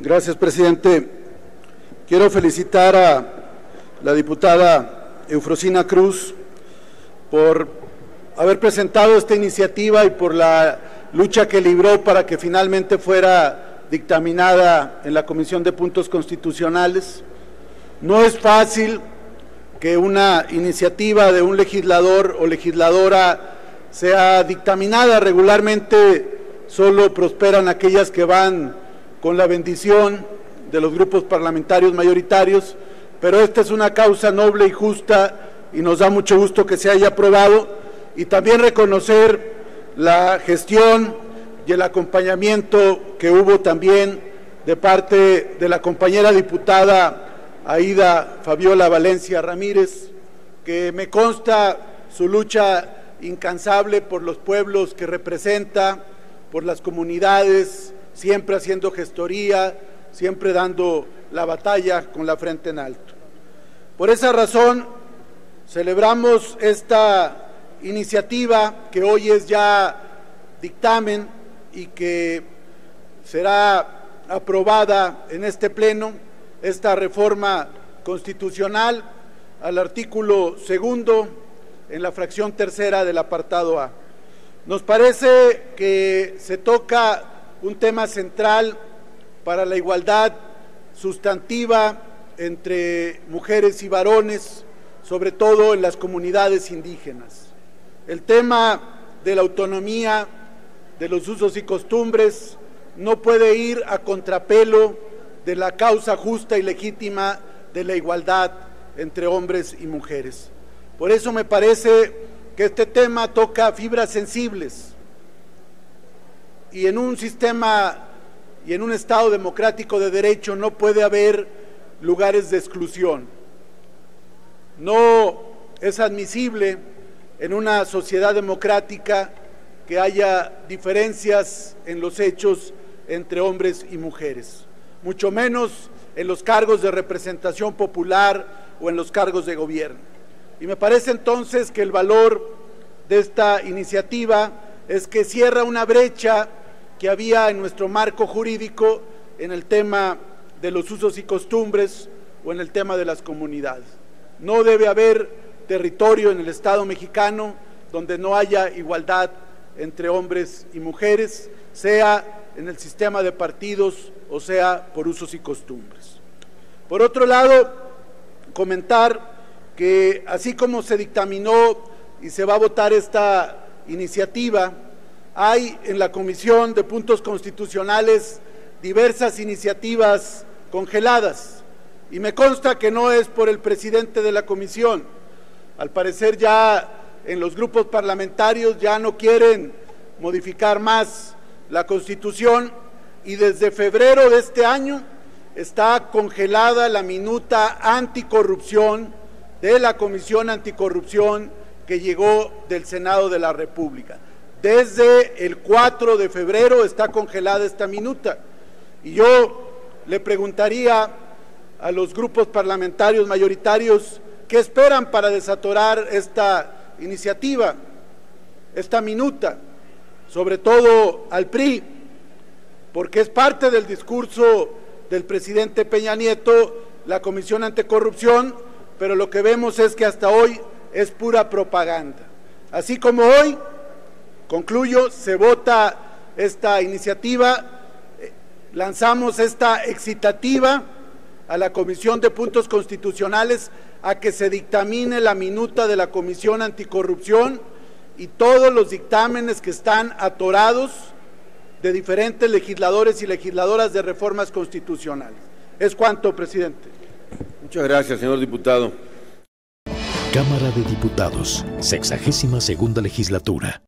Gracias, presidente. Quiero felicitar a la diputada Eufrosina Cruz por haber presentado esta iniciativa y por la lucha que libró para que finalmente fuera dictaminada en la Comisión de Puntos Constitucionales. No es fácil que una iniciativa de un legislador o legisladora sea dictaminada. Regularmente solo prosperan aquellas que van con la bendición de los grupos parlamentarios mayoritarios, pero esta es una causa noble y justa y nos da mucho gusto que se haya aprobado, y también reconocer la gestión y el acompañamiento que hubo también de parte de la compañera diputada Aída Fabiola Valencia Ramírez, que me consta su lucha incansable por los pueblos que representa, por las comunidades, siempre haciendo gestoría, siempre dando la batalla con la frente en alto. Por esa razón, celebramos esta iniciativa que hoy es ya dictamen y que será aprobada en este pleno, esta reforma constitucional al artículo segundo en la fracción tercera del apartado A. Nos parece que se toca un tema central para la igualdad sustantiva entre mujeres y varones, sobre todo en las comunidades indígenas. El tema de la autonomía, de los usos y costumbres, no puede ir a contrapelo de la causa justa y legítima de la igualdad entre hombres y mujeres. Por eso me parece que este tema toca fibras sensibles, y en un sistema y en un Estado democrático de derecho no puede haber lugares de exclusión. No es admisible en una sociedad democrática que haya diferencias en los hechos entre hombres y mujeres, mucho menos en los cargos de representación popular o en los cargos de gobierno. Y me parece entonces que el valor de esta iniciativa es que cierra una brecha que había en nuestro marco jurídico en el tema de los usos y costumbres o en el tema de las comunidades. No debe haber territorio en el Estado mexicano donde no haya igualdad entre hombres y mujeres, sea en el sistema de partidos o sea por usos y costumbres. Por otro lado, comentar que así como se dictaminó y se va a votar esta iniciativa, hay en la Comisión de Puntos Constitucionales diversas iniciativas congeladas, y me consta que no es por el presidente de la Comisión. Al parecer ya en los grupos parlamentarios ya no quieren modificar más la Constitución, y desde febrero de este año está congelada la minuta anticorrupción de la Comisión Anticorrupción que llegó del Senado de la República. Desde el 4 de febrero está congelada esta minuta. Y yo le preguntaría a los grupos parlamentarios mayoritarios qué esperan para desatorar esta iniciativa, esta minuta, sobre todo al PRI, porque es parte del discurso del presidente Peña Nieto, la Comisión Anticorrupción, pero lo que vemos es que hasta hoy es pura propaganda. Así como hoy, concluyo, se vota esta iniciativa, lanzamos esta excitativa a la Comisión de Puntos Constitucionales a que se dictamine la minuta de la Comisión Anticorrupción y todos los dictámenes que están atorados de diferentes legisladores y legisladoras de reformas constitucionales. Es cuanto, presidente. Muchas gracias, señor diputado. Cámara de Diputados, 62ª Legislatura.